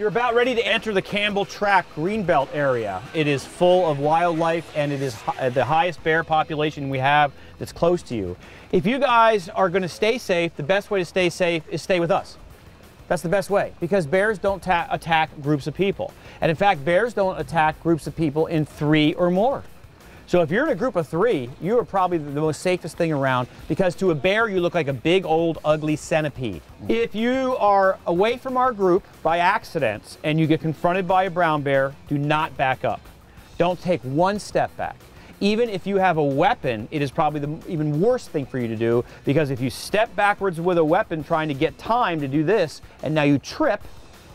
You're about ready to enter the Campbell Track Greenbelt area. It is full of wildlife and it is the highest bear population we have that's close to you. If you guys are going to stay safe, the best way to stay safe is stay with us. That's the best way, because bears don't attack groups of people. And in fact, bears don't attack groups of people in three or more. So if you're in a group of three, you are probably the most safest thing around, because to a bear, you look like a big, old, ugly centipede. If you are away from our group by accident and you get confronted by a brown bear, do not back up. Don't take one step back. Even if you have a weapon, it is probably the even worse thing for you to do, because if you step backwards with a weapon trying to get time to do this, and now you trip,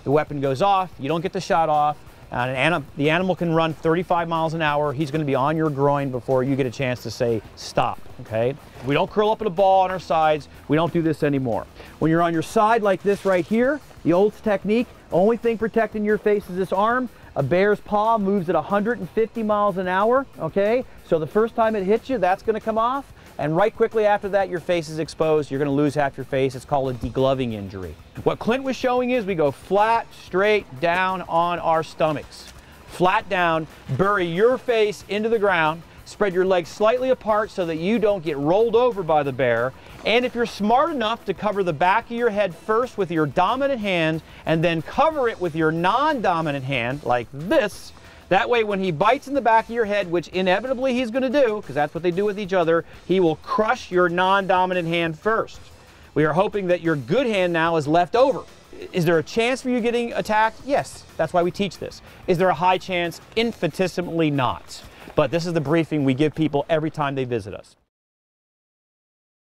the weapon goes off, you don't get the shot off, the animal can run 35 miles an hour. He's going to be on your groin before you get a chance to say stop, okay? We don't curl up in a ball on our sides. We don't do this anymore. When you're on your side like this right here, the old technique, only thing protecting your face is this arm. A bear's paw moves at 150 miles an hour, okay? So the first time it hits you, that's going to come off. And right quickly after that, your face is exposed. You're going to lose half your face. It's called a degloving injury. What Clint was showing is we go flat, straight, down on our stomachs. Flat down, bury your face into the ground, spread your legs slightly apart so that you don't get rolled over by the bear. And if you're smart enough to cover the back of your head first with your dominant hand and then cover it with your non-dominant hand like this, that way when he bites in the back of your head, which inevitably he's going to do, because that's what they do with each other, he will crush your non-dominant hand first. We are hoping that your good hand now is left over. Is there a chance for you getting attacked? Yes, that's why we teach this. Is there a high chance? Infinitesimally not. But this is the briefing we give people every time they visit us.